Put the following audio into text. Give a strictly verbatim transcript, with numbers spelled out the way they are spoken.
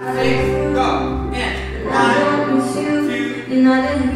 Six, go. And one, two, another.